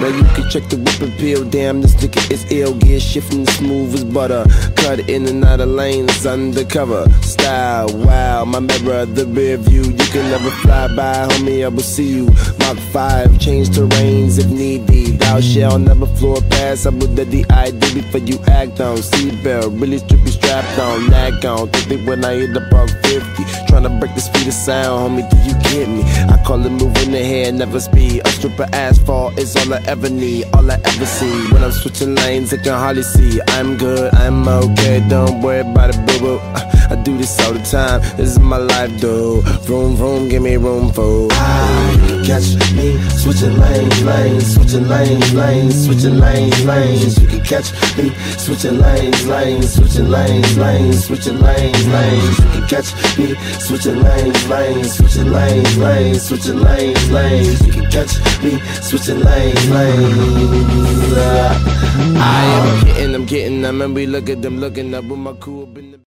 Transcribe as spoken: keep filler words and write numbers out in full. Man, you can check the whip appeal. Damn, this nigga is ill. Gear shifting smooth as butter. Cut in and out of lanes, undercover. Style, wow, my mirror, the rear view. You can never fly by, homie, I will see you. Mach five, change terrains if need be. Thou shall never floor pass. I would let the idea before you act on. Seatbelt, really strippy strapped on. Nag on, think when I hit the buck fifty. Tryna break the speed of sound, homie, do you get me? I call it moving the hair, never speed. A strip of asphalt is all I ever need, all I ever see. When I'm switching lanes, I can hardly see. I'm good, I'm okay, don't worry about it, boo-boo. I do this all the time, this is my life, dude. Vroom, vroom, give me room for. Ah, catch me switching lanes, lanes, switching lanes, lanes, switching lanes, lanes. You can catch me switching lanes, lanes, switching lanes, lanes, switching lanes, lanes. You can catch me switching lanes, lanes, switching lanes, lanes, switching lanes, lanes. You can catch me switching lanes, lanes. I am getting, I'm getting, I mean, we look at them looking up with my cool.